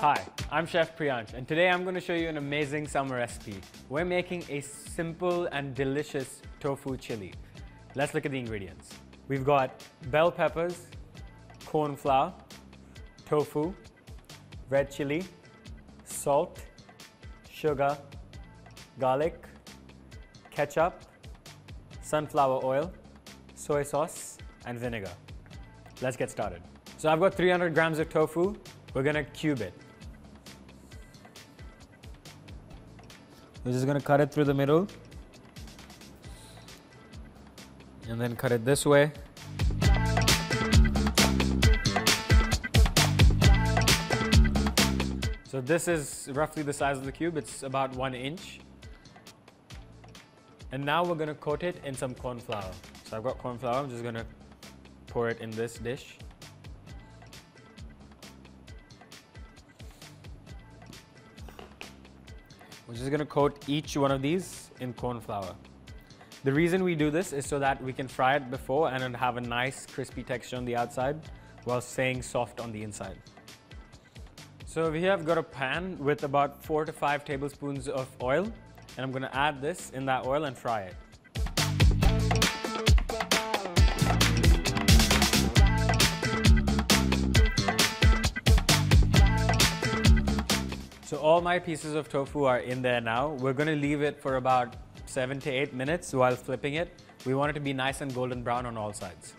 Hi, I'm Chef Priyansh, and today I'm going to show you an amazing summer recipe. We're making a simple and delicious tofu chili. Let's look at the ingredients. We've got bell peppers, corn flour, tofu, red chili, salt, sugar, garlic, ketchup, sunflower oil, soy sauce, and vinegar. Let's get started. So I've got 300 grams of tofu. We're gonna cube it. We're just gonna cut it through the middle. And then cut it this way. So this is roughly the size of the cube. It's about 1 inch. And now we're gonna coat it in some corn flour. So I've got corn flour. I'm just gonna pour it in this dish. We're just gonna coat each one of these in corn flour. The reason we do this is so that we can fry it before and have a nice crispy texture on the outside while staying soft on the inside. So over here I've got a pan with about 4 to 5 tablespoons of oil, and I'm gonna add this in that oil and fry it. So all my pieces of tofu are in there now. We're gonna leave it for about 7 to 8 minutes while flipping it. We want it to be nice and golden brown on all sides.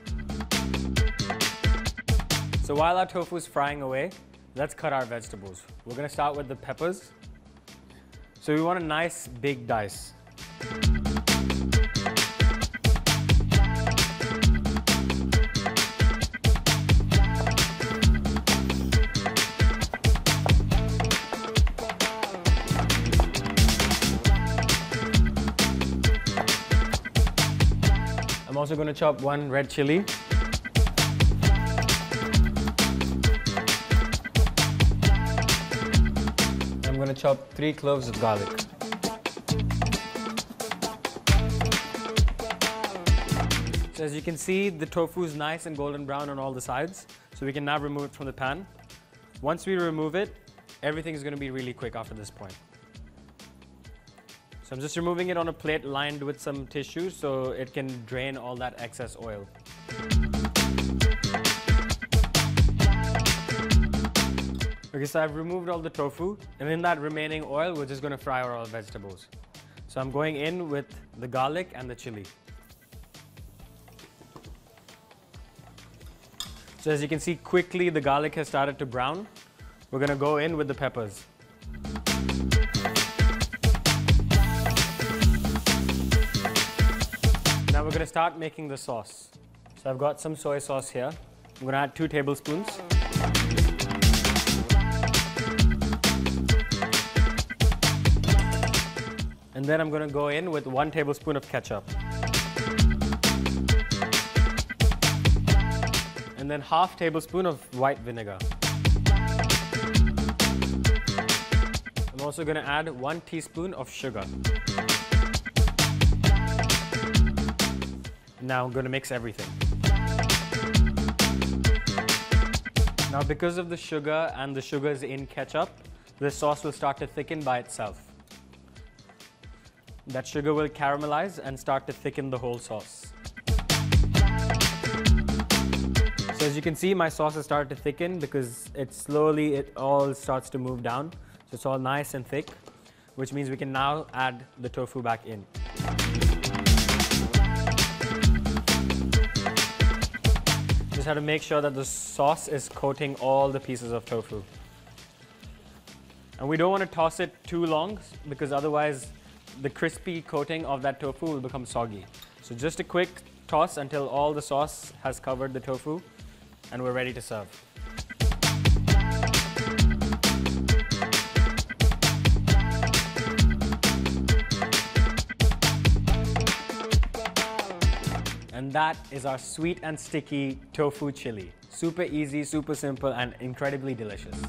So while our tofu is frying away, let's cut our vegetables. We're gonna start with the peppers. So we want a nice big dice. I'm also going to chop 1 red chili. I'm going to chop 3 cloves of garlic. So as you can see, the tofu is nice and golden brown on all the sides. So we can now remove it from the pan. Once we remove it, everything is going to be really quick after this point. I'm just removing it on a plate lined with some tissue so it can drain all that excess oil. Okay, so I've removed all the tofu, and in that remaining oil, we're just gonna fry our vegetables. So I'm going in with the garlic and the chili. So as you can see, quickly the garlic has started to brown. We're gonna go in with the peppers. Now we're going to start making the sauce. So I've got some soy sauce here. I'm going to add 2 tablespoons. And then I'm going to go in with 1 tablespoon of ketchup. And then half tablespoon of white vinegar. I'm also going to add 1 teaspoon of sugar. Now I'm going to mix everything. Now because of the sugar and the sugars in ketchup, the sauce will start to thicken by itself. That sugar will caramelize and start to thicken the whole sauce. So as you can see, my sauce has started to thicken because it all starts to move down. So it's all nice and thick, which means we can now add the tofu back in. Just have to make sure that the sauce is coating all the pieces of tofu. And we don't want to toss it too long because otherwise the crispy coating of that tofu will become soggy. So just a quick toss until all the sauce has covered the tofu and we're ready to serve. And that is our sweet and sticky tofu chili. Super easy, super simple, and incredibly delicious.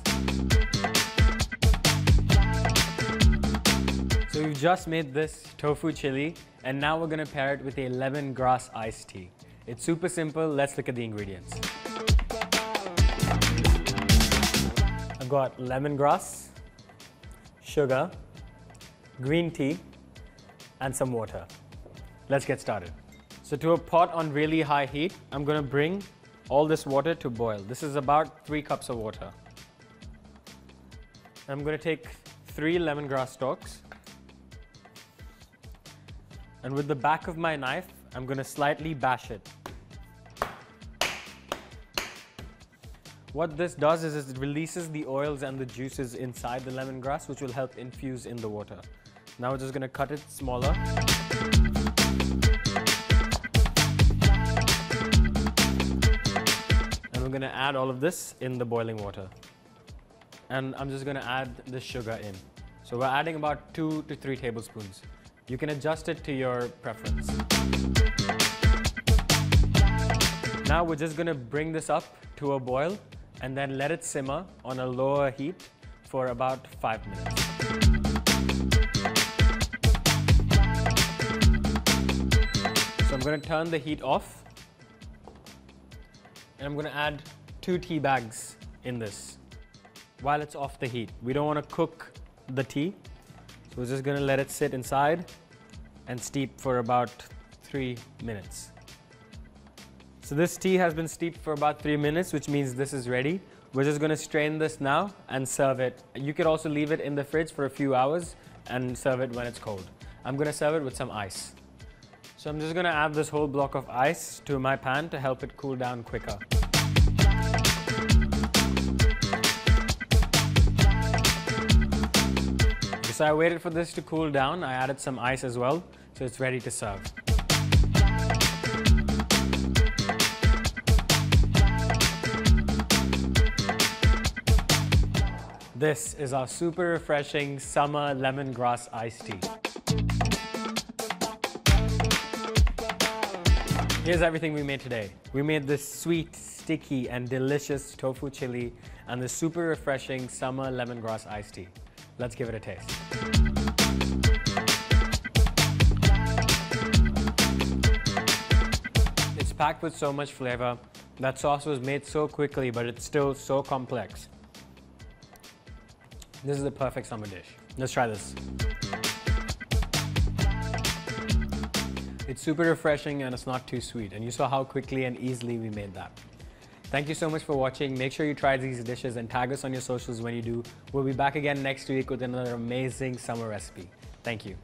So we've just made this tofu chili, and now we're gonna pair it with a lemongrass iced tea. It's super simple. Let's look at the ingredients. got lemongrass, sugar, green tea, and some water. Let's get started. So to a pot on really high heat, I'm gonna bring all this water to boil. This is about 3 cups of water. I'm gonna take 3 lemongrass stalks. And with the back of my knife, I'm gonna slightly bash it. What this does is it releases the oils and the juices inside the lemongrass, which will help infuse in the water. Now we're just gonna cut it smaller. And we're gonna add all of this in the boiling water. And I'm just gonna add the sugar in. So we're adding about 2 to 3 tablespoons. You can adjust it to your preference. Now we're just gonna bring this up to a boil and then let it simmer on a lower heat for about 5 minutes. So I'm gonna turn the heat off and I'm gonna add 2 tea bags in this while it's off the heat. We don't wanna cook the tea. So we're just gonna let it sit inside and steep for about 3 minutes. So this tea has been steeped for about 3 minutes, which means this is ready. We're just gonna strain this now and serve it. You could also leave it in the fridge for a few hours and serve it when it's cold. I'm gonna serve it with some ice. So I'm just gonna add this whole block of ice to my pan to help it cool down quicker. So I waited for this to cool down. I added some ice as well, so it's ready to serve. This is our super refreshing summer lemongrass iced tea. Here's everything we made today. We made this sweet, sticky, and delicious tofu chili and the super refreshing summer lemongrass iced tea. Let's give it a taste. It's packed with so much flavor. That sauce was made so quickly, but it's still so complex. This is the perfect summer dish. Let's try this. It's super refreshing and it's not too sweet. And you saw how quickly and easily we made that. Thank you so much for watching. Make sure you try these dishes and tag us on your socials when you do. We'll be back again next week with another amazing summer recipe. Thank you.